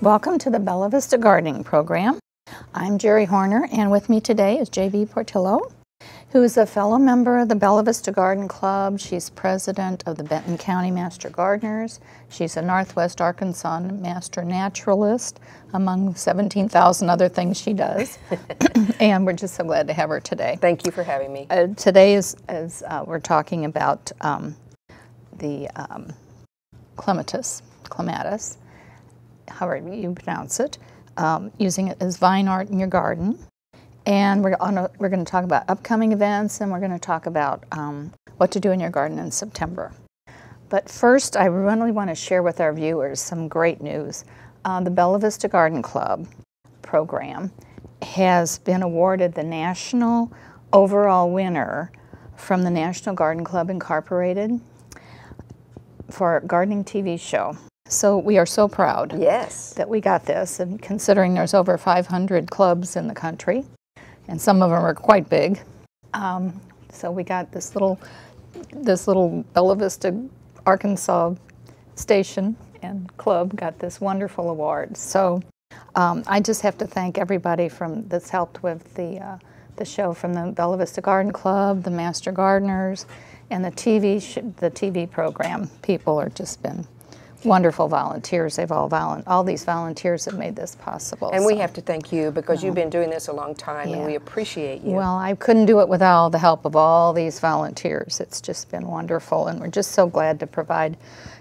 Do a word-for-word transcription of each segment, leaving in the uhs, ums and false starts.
Welcome to the Bella Vista Gardening Program. I'm Jerry Horner, and with me today is J B. Portillo, who is a fellow member of the Bella Vista Garden Club. She's president of the Benton County Master Gardeners. She's a Northwest Arkansas Master Naturalist, among seventeen thousand other things she does. And we're just so glad to have her today. Thank you for having me. Uh, today is, is uh, we're talking about um, the um, clematis, clematis. However you pronounce it, um, using it as vine art in your garden. And we're, on a, we're going to talk about upcoming events, and we're going to talk about um, what to do in your garden in September. But first, I really want to share with our viewers some great news. Uh, the Bella Vista Garden Club program has been awarded the national overall winner from the National Garden Club Incorporated for a gardening T V show. So we are so proud, yes, that we got this, and considering there's over five hundred clubs in the country, and some of them are quite big, um, so we got this little, this little Bella Vista, Arkansas station and club got this wonderful award. So um, I just have to thank everybody from that's helped with the uh, the show, from the Bella Vista Garden Club, the Master Gardeners, and the T V sh the T V program. People are just been wonderful volunteers. They've all volu all these volunteers have made this possible. And so we have to thank you, because you've been doing this a long time, yeah, and we appreciate you. Well, I couldn't do it without all the help of all these volunteers. It's just been wonderful, and we're just so glad to provide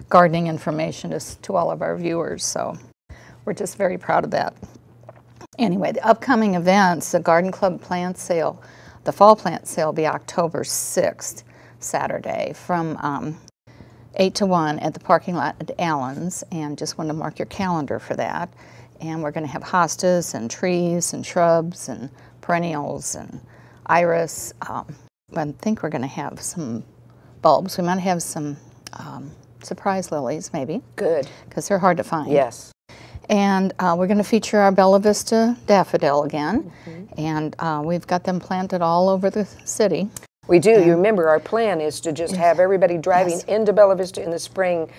gardening information to, to all of our viewers. So we're just very proud of that. Anyway, the upcoming events, the Garden Club plant sale, the fall plant sale will be October sixth, Saturday, from um, eight to one at the parking lot at Allen's, and just want to mark your calendar for that. And we're going to have hostas and trees and shrubs and perennials and iris. Um, I think we're going to have some bulbs. We might have some um, surprise lilies, maybe. Good. Because they're hard to find. Yes. And uh, we're going to feature our Bella Vista daffodil again. Mm-hmm. And uh, we've got them planted all over the city. We do. You remember, our plan is to just have everybody driving, yes, into Bella Vista in the spring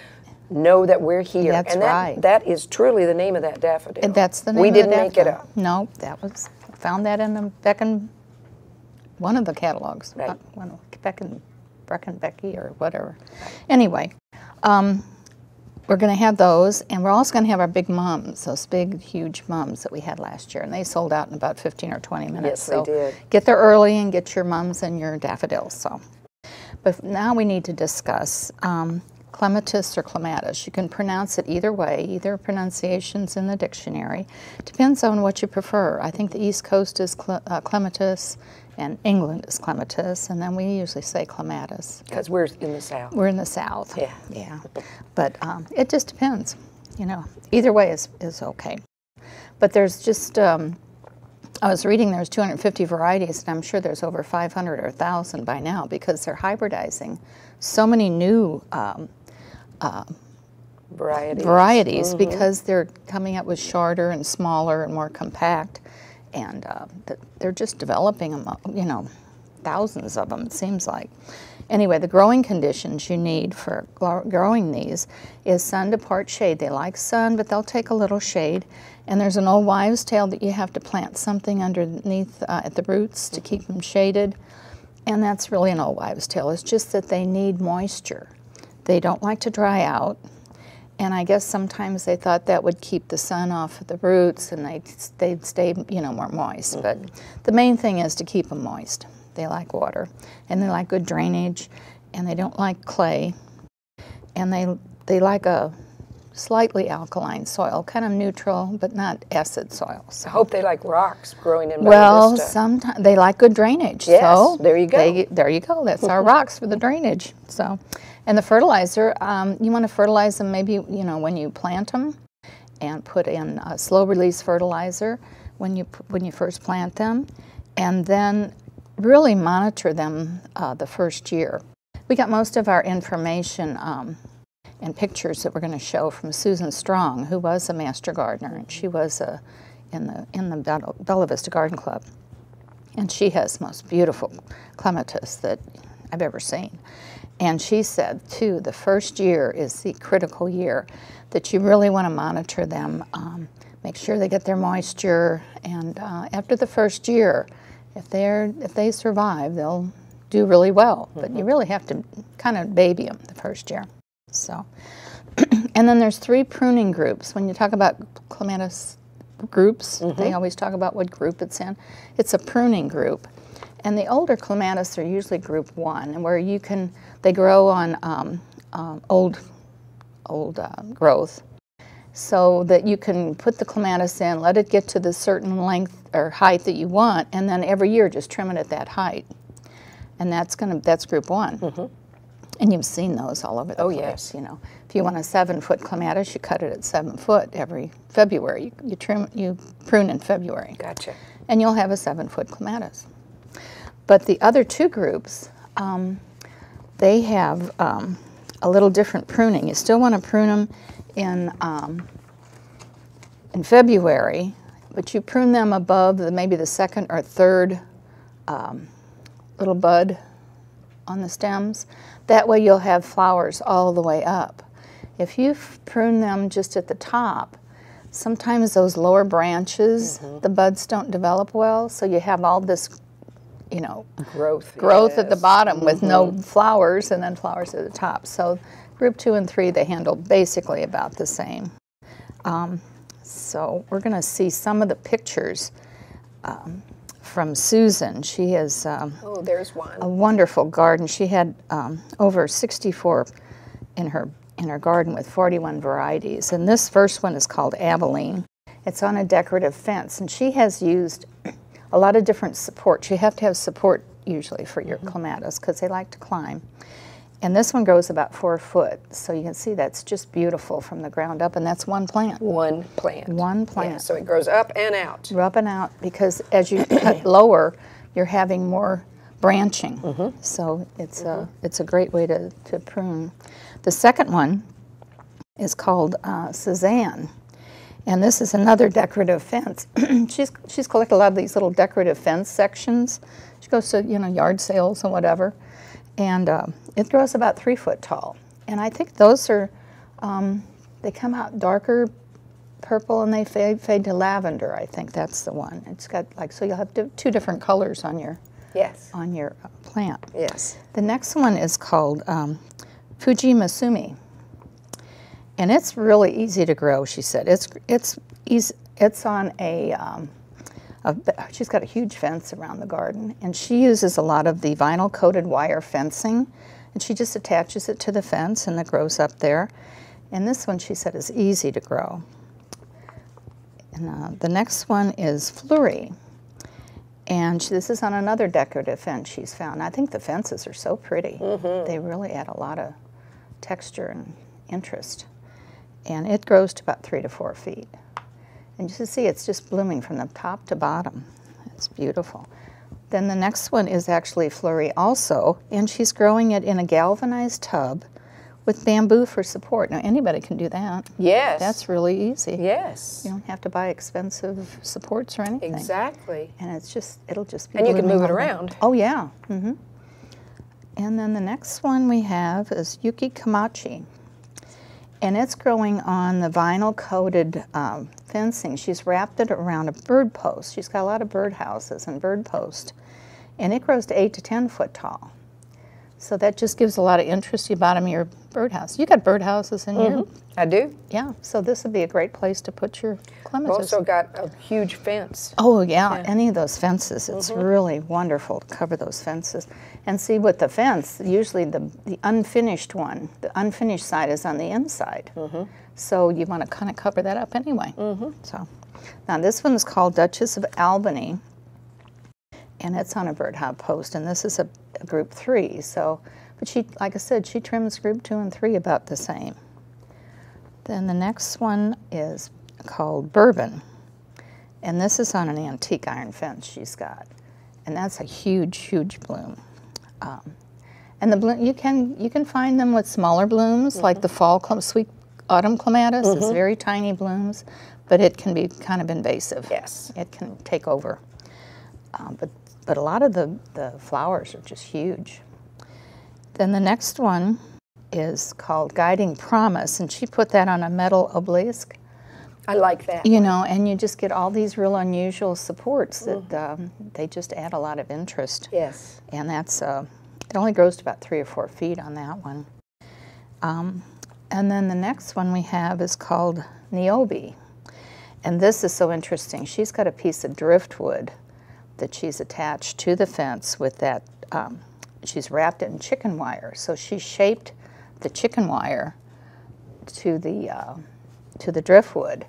know that we're here. That's and that, right. That is truly the name of that daffodil. And that's the name we of the daffodil. We didn't make it up. No, that was, I found that in the Becken, one of the catalogs. Right. One, Becken, Becken Becky or whatever. Anyway, um, we're going to have those, and we're also going to have our big mums, those big, huge mums that we had last year, and they sold out in about fifteen or twenty minutes. Yes, so they did. Get there early and get your mums and your daffodils. So, but now we need to discuss um, clematis or clematis. You can pronounce it either way. Either pronunciation's in the dictionary. Depends on what you prefer. I think the East Coast is cle uh, clematis, and England is clematis, and then we usually say clematis. Because we're in the South. We're in the South. Yeah. Yeah. But um, it just depends, you know. Either way is, is okay. But there's just, um, I was reading there's two hundred fifty varieties, and I'm sure there's over five hundred or one thousand by now, because they're hybridizing so many new um, uh, varieties, varieties mm-hmm, because they're coming up with shorter and smaller and more compact. And uh, they're just developing them, you know, thousands of them, it seems like. Anyway, the growing conditions you need for growing these is sun to part shade. They like sun, but they'll take a little shade. And there's an old wives' tale that you have to plant something underneath uh, at the roots to keep them shaded. And that's really an old wives' tale. It's just that they need moisture. They don't like to dry out. And I guess sometimes they thought that would keep the sun off of the roots, and they'd, they'd stay, you know, more moist. Mm-hmm. But the main thing is to keep them moist. They like water, and they like good drainage, and they don't like clay, and they they like a slightly alkaline soil, kind of neutral, but not acid soil. So I hope they like rocks growing in Bella well, Vista. Well, sometimes they like good drainage. Yes, so there you go. They, there you go. That's our rocks for the drainage. So. And the fertilizer, um, you want to fertilize them maybe, you know, when you plant them, and put in a slow-release fertilizer when you when you first plant them, and then really monitor them uh, the first year. We got most of our information um, and pictures that we're going to show from Susan Strong, who was a master gardener, and she was uh, in the in the Bella Vista Garden Club, and she has the most beautiful clematis that I've ever seen. And she said, too, the first year is the critical year that you really want to monitor them, um, make sure they get their moisture, and uh, after the first year, if they're if they survive, they'll do really well. Mm-hmm. But you really have to kind of baby them the first year. So, and then there's three pruning groups. When you talk about clematis groups, mm-hmm. they always talk about what group it's in. It's a pruning group. And the older clematis are usually group one, where you can, they grow on um, uh, old, old uh, growth, so that you can put the clematis in, let it get to the certain length or height that you want, and then every year just trim it at that height. And that's gonna, that's group one. Mm-hmm. And you've seen those all over the oh, place. Yes. You know, if you want a seven foot clematis, you cut it at seven foot every February. You, you trim, you prune in February. Gotcha. And you'll have a seven foot clematis. But the other two groups, um, they have um, a little different pruning. You still want to prune them in um, in February, but you prune them above the, maybe the second or third um, little bud on the stems. That way you'll have flowers all the way up. If you prune them just at the top, sometimes those lower branches, mm-hmm. the buds don't develop well, so you have all this, you know, growth, growth yes. at the bottom with mm-hmm. no flowers, and then flowers at the top. So group two and three, they handle basically about the same. Um, so we're going to see some of the pictures um, from Susan. She has um, oh, there's one. a wonderful garden. She had um, over sixty-four in her, in her garden with forty-one varieties. And this first one is called Aveline. It's on a decorative fence, and she has used a lot of different supports. You have to have support usually for your mm-hmm. clematis because they like to climb. And this one grows about four foot. So you can see that's just beautiful from the ground up, and that's one plant. One plant. One plant. Yeah, so it grows up and out. Up and out, because as you cut lower, you're having more branching. Mm-hmm. So it's, mm-hmm. a, it's a great way to, to prune. The second one is called uh, Suzanne. And this is another decorative fence. she's she's collected a lot of these little decorative fence sections. She goes to, you know, yard sales and whatever. And um, it grows about three foot tall. And I think those are, um, they come out darker purple and they fade, fade to lavender. I think that's the one. It's got like, so you'll have two different colors on your, yes. on your plant. Yes. The next one is called um, Fuji Matsumi. And it's really easy to grow, she said. It's it's easy, it's on a, um, a, she's got a huge fence around the garden, and she uses a lot of the vinyl coated wire fencing, and she just attaches it to the fence and it grows up there. And this one, she said, is easy to grow. And uh, the next one is Fleuri. And she, this is on another decorative fence she's found. I think the fences are so pretty. Mm-hmm. They really add a lot of texture and interest. And it grows to about three to four feet. And you can see it's just blooming from the top to bottom. It's beautiful. Then the next one is actually Fleuri also, and she's growing it in a galvanized tub with bamboo for support. Now anybody can do that. Yes. That's really easy. Yes. You don't have to buy expensive supports or anything. Exactly. And it's just, it'll just be, and you can move it around. Oh yeah. Mm-hmm. And then the next one we have is Yuki Komachi. And it's growing on the vinyl-coated um, fencing. She's wrapped it around a bird post. She's got a lot of bird houses and bird posts. And it grows to eight to ten foot tall. So that just gives a lot of interest. You bottom your birdhouse. You got birdhouses in mm-hmm. you? I do. Yeah, so this would be a great place to put your clematis. We've also got a huge fence. Oh, yeah, yeah. Any of those fences. It's mm-hmm. really wonderful to cover those fences. And see, with the fence, usually the, the unfinished one, the unfinished side is on the inside. Mm-hmm. So you want to kind of cover that up anyway. Mm-hmm. So, now, this one is called Duchess of Albany. And it's on a birdhouse post, and this is a, a group three. So, but she, like I said, she trims group two and three about the same. Then the next one is called Bourbon, and this is on an antique iron fence she's got, and that's a huge, huge bloom. Um, and the bloom, you can you can find them with smaller blooms, mm-hmm. like the fall sweet autumn clematis. Mm-hmm. It's very tiny blooms, but it can be kind of invasive. Yes, it can take over. Um, but But a lot of the, the flowers are just huge. Then the next one is called Guiding Promise, and she put that on a metal obelisk. I like that. You know, and you just get all these real unusual supports that um, they just add a lot of interest. Yes. And that's, uh, it only grows to about three or four feet on that one. Um, and then the next one we have is called Niobe. And this is so interesting. She's got a piece of driftwood that she's attached to the fence with that, um, she's wrapped it in chicken wire. So she shaped the chicken wire to the, uh, to the driftwood.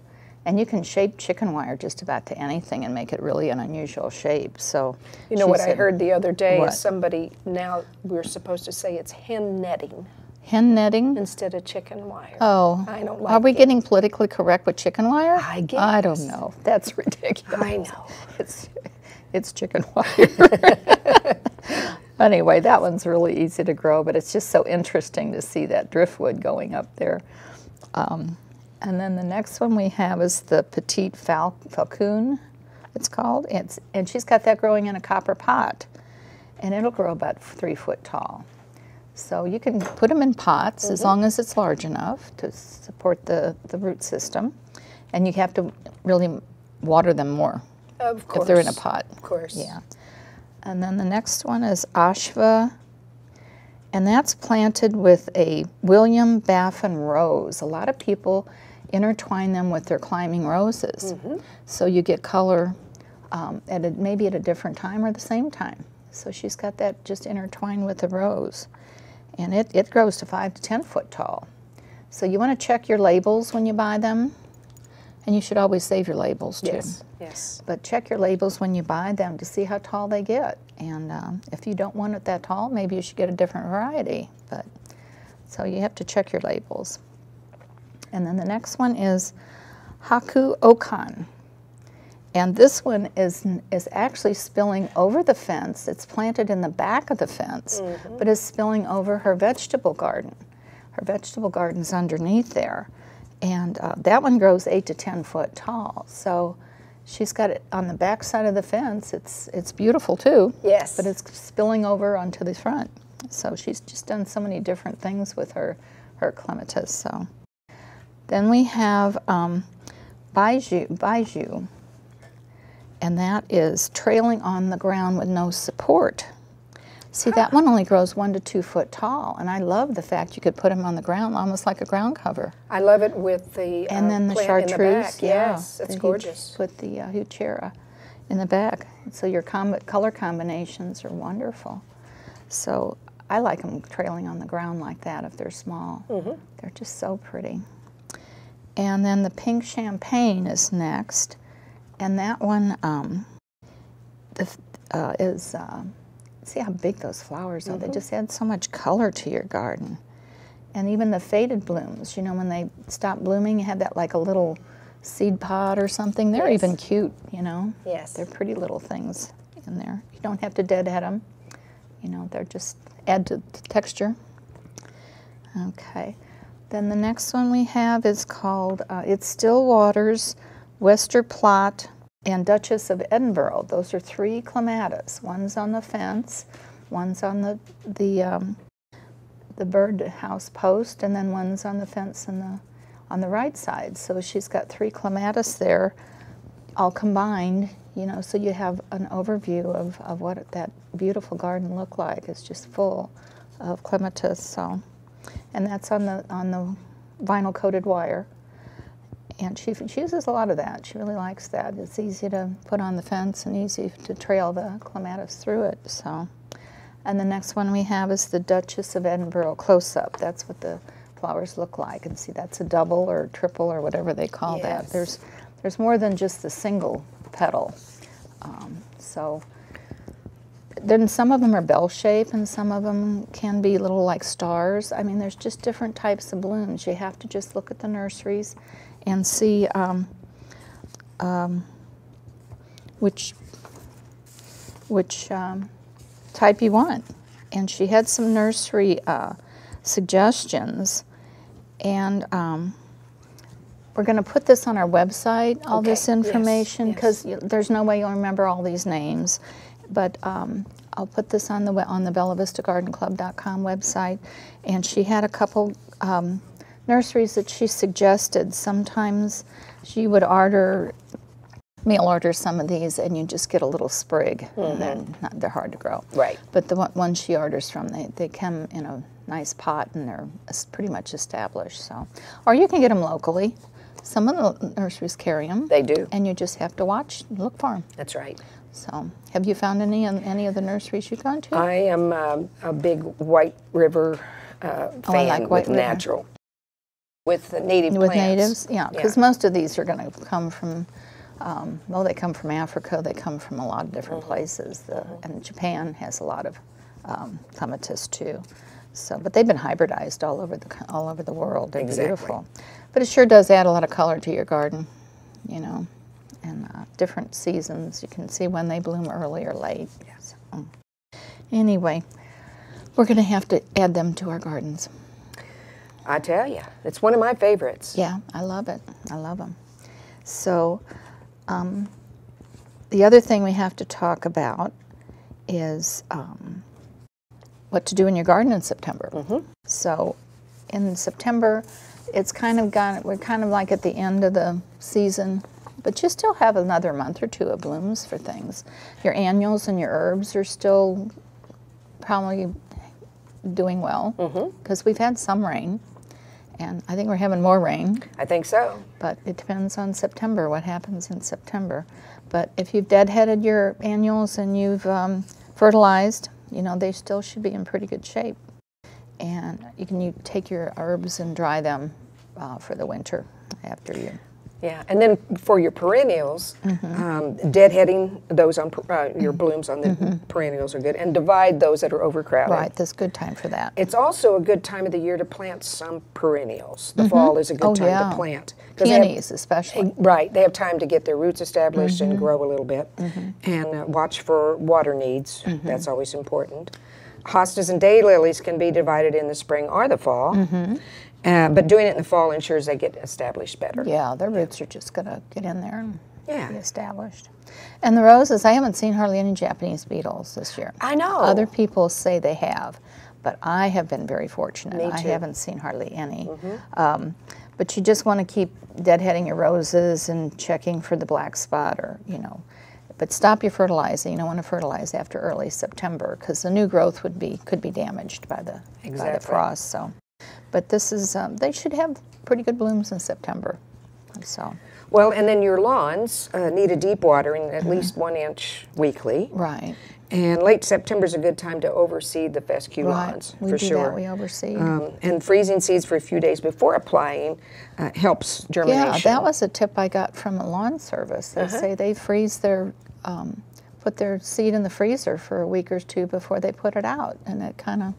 And you can shape chicken wire just about to anything and make it really an unusual shape. So you know what said, I heard the other day what? is somebody, now we're supposed to say it's hen netting. Hen netting? Instead of chicken wire. Oh. I don't like Are we it. getting politically correct with chicken wire? I guess. I don't know. That's ridiculous. I know. It's, it's chicken wire. Anyway, that one's really easy to grow, but it's just so interesting to see that driftwood going up there. Um, And then the next one we have is the petite fal falcoon, it's called. It's, and she's got that growing in a copper pot. And it'll grow about three foot tall. So you can put them in pots mm-hmm. as long as it's large enough to support the, the root system. And you have to really water them more of course. if they're in a pot. Of course. Yeah. And then the next one is Ashwa. And that's planted with a William Baffin rose. A lot of people intertwine them with their climbing roses. Mm-hmm. So you get color um, at a, maybe at a different time or the same time. So she's got that just intertwined with the rose. And it, it grows to five to ten foot tall. So you want to check your labels when you buy them. And you should always save your labels too. Yes, yes. But check your labels when you buy them to see how tall they get. And um, if you don't want it that tall, maybe you should get a different variety. But so you have to check your labels. And then the next one is Haku Okan. And this one is, is actually spilling over the fence. It's planted in the back of the fence, mm-hmm. but it's spilling over her vegetable garden. Her vegetable garden's underneath there. And uh, that one grows eight to ten foot tall. So she's got it on the back side of the fence. It's it's beautiful too. Yes. But it's spilling over onto the front. So she's just done so many different things with her her clematis. So then we have um, Bijou, Bijou, and that is trailing on the ground with no support. See, that one only grows one to two foot tall, and I love the fact you could put them on the ground, almost like a ground cover. I love it with the and um, then the chartreuse. In the back. Yeah, yes, it's gorgeous. With the uh, Heuchera in the back, so your com color combinations are wonderful. So I like them trailing on the ground like that if they're small. Mm-hmm. They're just so pretty. And then the pink champagne is next, and that one um, the, uh, is. Uh, See how big those flowers are. Mm-hmm. They just add so much color to your garden. And even the faded blooms, you know, when they stop blooming, you have that like a little seed pod or something. They're yes. even cute, you know. Yes. They're pretty little things in there. You don't have to deadhead them. You know, they're just add to the texture. Okay. Then the next one we have is called, uh, it's Still Waters, Wester Plot, and Duchess of Edinburgh. Those are three clematis. One's on the fence, one's on the the um, the bird house post, and then one's on the fence and the on the right side. So she's got three clematis there, all combined. You know, so you have an overview of of what that beautiful garden looked like. It's just full of clematis. So, and that's on the on the vinyl coated wire. And she, she uses a lot of that. She really likes that. It's easy to put on the fence and easy to trail the clematis through it. So, and the next one we have is the Duchess of Edinburgh close-up. That's what the flowers look like. And see, that's a double or triple or whatever they call yes. that. There's, there's more than just the single petal. Um, so, then some of them are bell-shaped and some of them can be little like stars. I mean, there's just different types of blooms. You have to just look at the nurseries and see um, um, which which um, type you want. And she had some nursery uh, suggestions, and um, we're going to put this on our website, all okay. this information, because yes, yes. there's no way you'll remember all these names. but um, I'll put this on the on the Bella Vista Garden Club dot com website. And she had a couple um, nurseries that she suggested. Sometimes she would order, mail order some of these, and you just get a little sprig, mm-hmm. and they're, not, they're hard to grow. Right. But the one she orders from, they, they come in a nice pot, and they're pretty much established. So, or you can get them locally. Some of the nurseries carry them. They do. And you just have to watch and look for them. That's right. So, have you found any any of the nurseries you've gone to? I am um, a big White River uh, fan. Oh, I like White River. Natural. With the native with plants. With natives, yeah. Because yeah. most of these are going to come from, um, well, they come from Africa. They come from a lot of different mm-hmm. places. The, mm-hmm. And Japan has a lot of um, clematis, too. So, but they've been hybridized all over the all over the world. They're exactly. beautiful, but it sure does add a lot of color to your garden, you know, and uh, different seasons. You can see when they bloom early or late. Yes. So, anyway, we're going to have to add them to our gardens. I tell you, it's one of my favorites. Yeah, I love it. I love them. So, um, the other thing we have to talk about is. Um, what to do in your garden in September. Mm-hmm. So in September, it's kind of gone, we're kind of like at the end of the season, but you still have another month or two of blooms for things. Your annuals and your herbs are still probably doing well, because mm-hmm. we've had some rain, and I think we're having more rain. I think so. But it depends on September, what happens in September. But if you've deadheaded your annuals and you've um, fertilized, you know, they still should be in pretty good shape. And you can you take your herbs and dry them uh, for the winter after you. Yeah, and then for your perennials, mm-hmm. um, deadheading those on uh, your blooms on the mm-hmm. perennials are good, and divide those that are overcrowded. Right, that's a good time for that. It's also a good time of the year to plant some perennials. The mm-hmm. fall is a good oh, time yeah. to plant. Peonies have, especially. Right, they have time to get their roots established mm-hmm. and grow a little bit, mm-hmm. and uh, watch for water needs. Mm-hmm. That's always important. Hostas and daylilies can be divided in the spring or the fall. Mm-hmm. Uh, but doing it in the fall ensures they get established better. Yeah, their roots are just going to get in there and yeah. be established. And the roses, I haven't seen hardly any Japanese beetles this year. I know. Other people say they have, but I have been very fortunate. Me too. I haven't seen hardly any. Mm-hmm. um, but you just want to keep deadheading your roses and checking for the black spot or, you know. But stop your fertilizing. You don't want to fertilize after early September because the new growth would be could be damaged by the, exactly. by the frost. So. But this is, um, they should have pretty good blooms in September, so. Well, and then your lawns uh, need a deep watering at mm-hmm. least one inch weekly. Right. And late September is a good time to overseed the fescue right. lawns, we for do sure. That. We overseed. Um, and freezing seeds for a few days before applying uh, helps germination. Yeah, that was a tip I got from a lawn service. They uh-huh. say they freeze their, um, put their seed in the freezer for a week or two before they put it out, and it kind of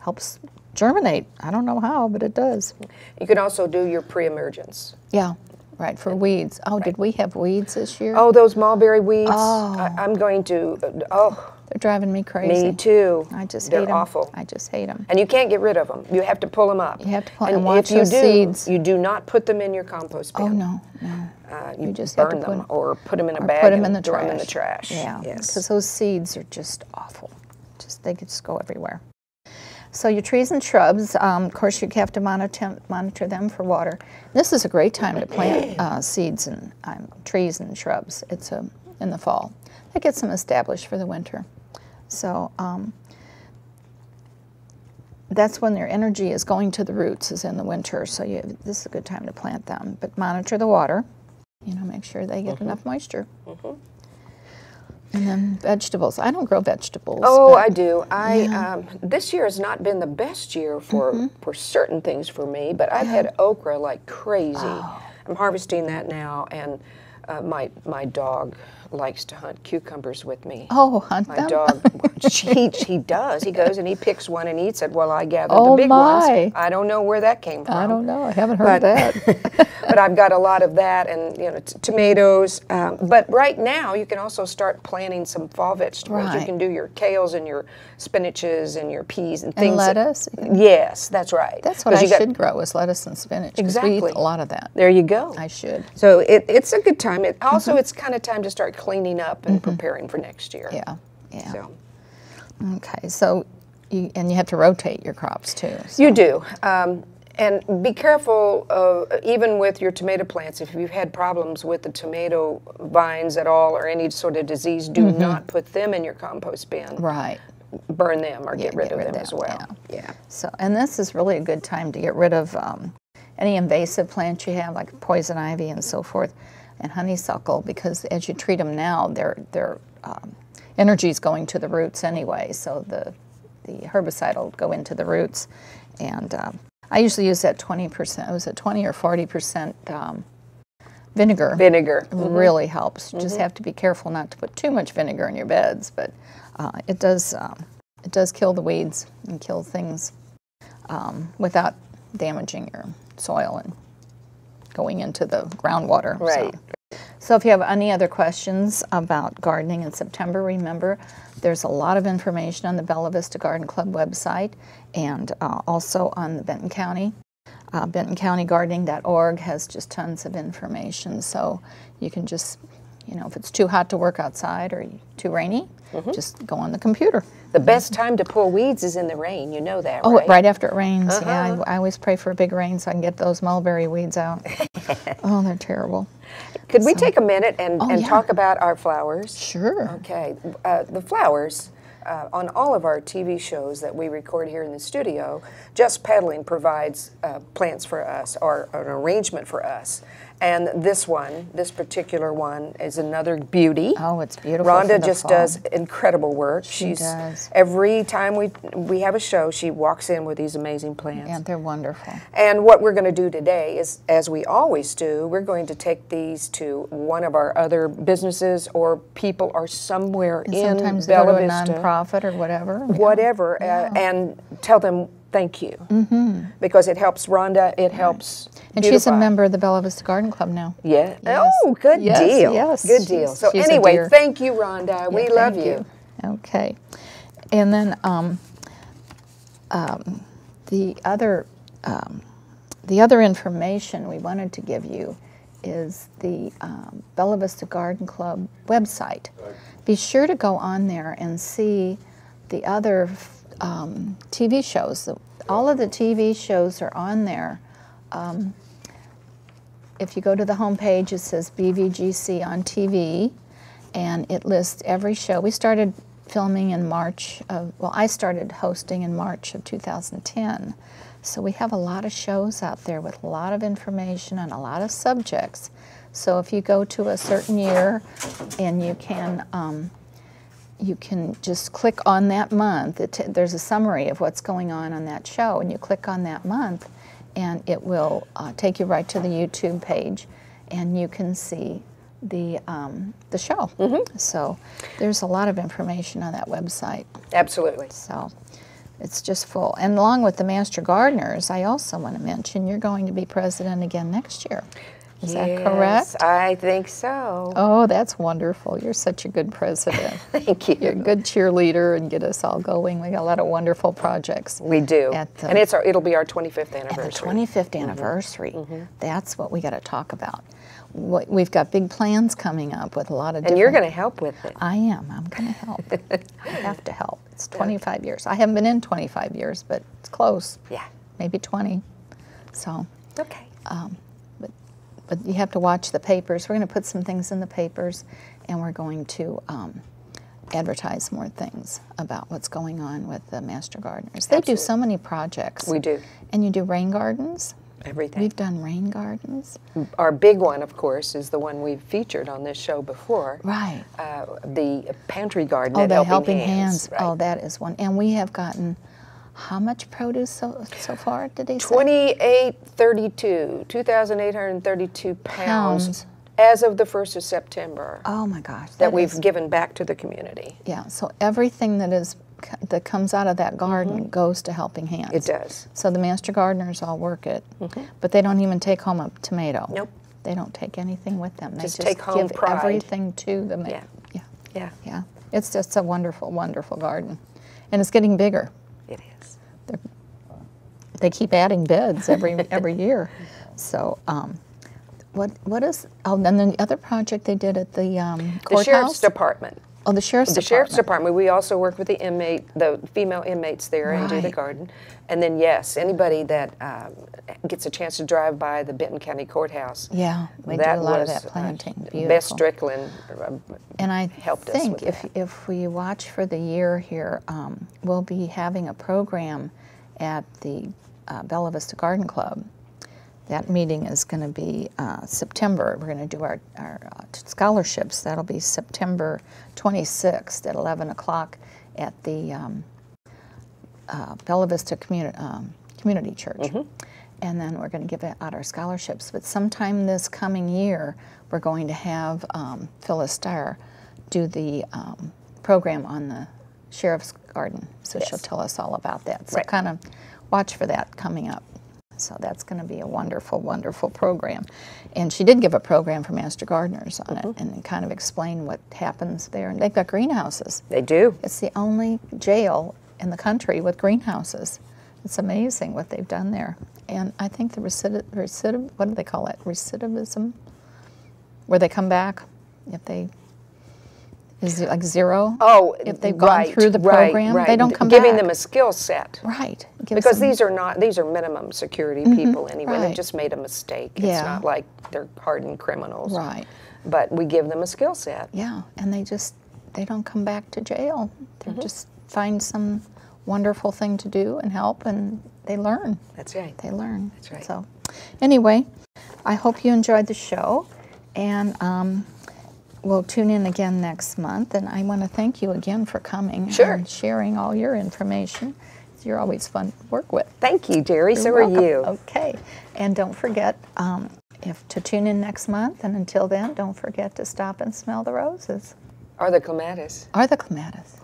helps germinate. I don't know how, but it does. You can also do your pre-emergence. Yeah, right, for weeds. Oh, right. Did we have weeds this year? Oh, those mulberry weeds. Oh. I, I'm going to, oh. They're driving me crazy. Me too. I just They're hate them. awful. I just hate them. And you can't get rid of them. You have to pull them up. You have to pull them up. And watch if you those do, seeds. You do not put them in your compost bin. Oh, no, no. Uh, you, you just burn them put, or put them in a bag put them and in the throw trash. them in the trash. Yeah, because yes. those seeds are just awful. Just They just go everywhere. So your trees and shrubs, um, of course, you have to monitor, monitor them for water. This is a great time to plant uh, seeds and um, trees and shrubs. It's a, in the fall. That gets them established for the winter. So um, that's when their energy is going to the roots is in the winter. So you, this is a good time to plant them. But monitor the water. You know, make sure they get mm-hmm. enough moisture. Mm-hmm. And then vegetables. I don't grow vegetables. Oh, I do. I yeah. um, this year has not been the best year for mm-hmm. for certain things for me, but I've yeah. had okra like crazy. Oh. I'm harvesting that now, and uh, my my dog likes to hunt cucumbers with me. Oh, hunt my them! My dog, he he does. He goes and he picks one and eats it while I gather oh, the big my. ones. I don't know where that came from. I don't know. I haven't heard but, that. But I've got a lot of that, and you know, t tomatoes. Um, but right now, you can also start planting some fall vegetables. Right. You can do your kales and your spinaches and your peas and things. And lettuce. That, yes, that's right. That's what I got, should grow is lettuce and spinach. Exactly. We eat a lot of that. There you go. I should. So it, it's a good time. It also, mm-hmm. it's kind of time to start cleaning up and mm-hmm. preparing for next year. Yeah, yeah. So. Okay, so you, and you have to rotate your crops too. So. You do. Um, And be careful, uh, even with your tomato plants, if you've had problems with the tomato vines at all or any sort of disease, do mm-hmm. not put them in your compost bin. Right. Burn them or yeah, get rid get of rid them, them as well. Yeah. yeah. So, and this is really a good time to get rid of um, any invasive plants you have, like poison ivy and so forth, and honeysuckle, because as you treat them now, their, their um, energy is going to the roots anyway, so the, the herbicide will go into the roots. and. Um, I usually use that twenty percent, was it twenty or forty percent um, vinegar. Vinegar. Mm-hmm. Really helps. Mm-hmm. Just have to be careful not to put too much vinegar in your beds, but uh, it does um, it does kill the weeds and kill things um, without damaging your soil and going into the groundwater. Right. So. so if you have any other questions about gardening in September, remember there's a lot of information on the Bella Vista Garden Club website, and uh, also on the Benton County. Uh, Benton County Gardening dot org has just tons of information, so you can just, you know, if it's too hot to work outside or too rainy, mm-hmm. just go on the computer. The best time to pull weeds is in the rain, you know that, oh, right? Oh, right after it rains, uh-huh. yeah. I, I always pray for a big rain so I can get those mulberry weeds out. Oh, they're terrible. Could so. we take a minute and, oh, and yeah. talk about our flowers? Sure. Okay, uh, the flowers. Uh, on all of our T V shows that we record here in the studio, Just Peddling provides uh, plants for us, or, or an arrangement for us. And this one, this particular one, is another beauty. Oh, it's beautiful. Rhonda just fall. does incredible work. She She's, does. Every time we, we have a show, she walks in with these amazing plants. Yeah, they're wonderful. And what we're going to do today is, as we always do, we're going to take these to one of our other businesses or people are somewhere and in sometimes Bella Vista. Sometimes nonprofit or whatever. Whatever, yeah. uh, yeah. and tell them thank you. Mm-hmm. Because it helps Rhonda, it right. helps And beautify. She's a member of the Bella Vista Garden Club now. Yeah. Yes. Oh, good yes, deal. Yes. Good deal. So she's anyway, thank you, Rhonda. Yeah, we love you. you. Okay. And then um, um, the other um, the other information we wanted to give you is the um, Bella Vista Garden Club website. Right. Be sure to go on there and see the other um, T V shows. All of the T V shows are on there. Um, if you go to the home page, it says B V G C on T V, and it lists every show. We started filming in March of, well, I started hosting in March of two thousand ten. So we have a lot of shows out there with a lot of information and a lot of subjects. So if you go to a certain year and you can, um, you can just click on that month. It t there's a summary of what's going on on that show, and you click on that month, and it will uh, take you right to the YouTube page, and you can see the um, the show. Mm-hmm. So there's a lot of information on that website. Absolutely. So it's just full. And along with the Master Gardeners, I also want to mention you're going to be president again next year. Is yes, that correct? I think so. Oh, that's wonderful. You're such a good president. Thank you. You're a good cheerleader and get us all going. We got a lot of wonderful projects. We do. At the, and it's our, it'll be our twenty-fifth anniversary. At the twenty-fifth anniversary. Mm-hmm. That's what we got to talk about. What, we've got big plans coming up with a lot of different... And you're going to help with it. I am. I'm going to help. I have to help. It's twenty-five yeah. years. I haven't been in twenty-five years, but it's close. Yeah. Maybe twenty. So... Okay. Um, But you have to watch the papers. We're going to put some things in the papers, and we're going to um, advertise more things about what's going on with the Master Gardeners. They Absolutely. do so many projects. We do. And you do rain gardens. Everything. We've done rain gardens. Our big one, of course, is the one we've featured on this show before. Right. Uh, the pantry garden oh, at Helping, Helping Hands. Hands. Right. Oh, that is one. And we have gotten... How much produce so, so far did they say? twenty-eight thirty-two, two thousand eight hundred thirty-two pounds, pounds as of the first of September. Oh my gosh. That, that we've is, given back to the community. Yeah, so everything that is that comes out of that garden mm-hmm. goes to Helping Hands. It does. So the Master Gardeners all work it, mm-hmm. but they don't even take home a tomato. Nope. They don't take anything with them. They just, just take home give pride. everything to the yeah. yeah. Yeah. Yeah. It's just a wonderful, wonderful garden. And it's getting bigger. It is. They're, they keep adding beds every every year, so um, what what is oh and then the other project they did at the um, courthouse? The sheriff's department. Oh, the sheriff's the department. The sheriff's department. We also work with the inmate, the female inmates there, right. and do the garden. And then yes, anybody that um, gets a chance to drive by the Benton County Courthouse. Yeah, we did a lot of that planting. Uh, Beautiful. Bess Strickland uh, and I helped us with if, that. And I think if we watch for the year here, um, we'll be having a program at the uh, Bella Vista Garden Club. That meeting is going to be uh, September. We're going to do our, our uh, scholarships. That'll be September twenty-sixth at eleven o'clock at the um, uh, Bella Vista Communi um, Community Church. Mm-hmm. And then we're going to give out our scholarships. But sometime this coming year, we're going to have um, Phyllis Starr do the um, program on the Sheriff's Garden. So yes. she'll tell us all about that. So right. kind of watch for that coming up. So that's going to be a wonderful, wonderful program. And she did give a program for Master Gardeners on mm-hmm. it and kind of explain what happens there. And they've got greenhouses. They do. It's the only jail in the country with greenhouses. It's amazing what they've done there. And I think the recidiv, recidiv what do they call it? Recidivism? Where they come back if they... Is it like zero? Oh, if they've gone right, through the program, right, right. they don't come Giving back. Giving them a skill set, right? Because them. these are not these are minimum security mm-hmm, people anyway. Right. They just made a mistake. Yeah. It's not like they're hardened criminals, right? But we give them a skill set. Yeah, and they just they don't come back to jail. They mm-hmm. just find some wonderful thing to do and help, and they learn. That's right. They learn. That's right. So, anyway, I hope you enjoyed the show, and. Um, We'll tune in again next month, and I want to thank you again for coming sure. and sharing all your information. You're always fun to work with. Thank you, Jerry. You're so welcome. Are you. Okay. And don't forget um, if to tune in next month, and until then, don't forget to stop and smell the roses. Or the clematis. Or the clematis.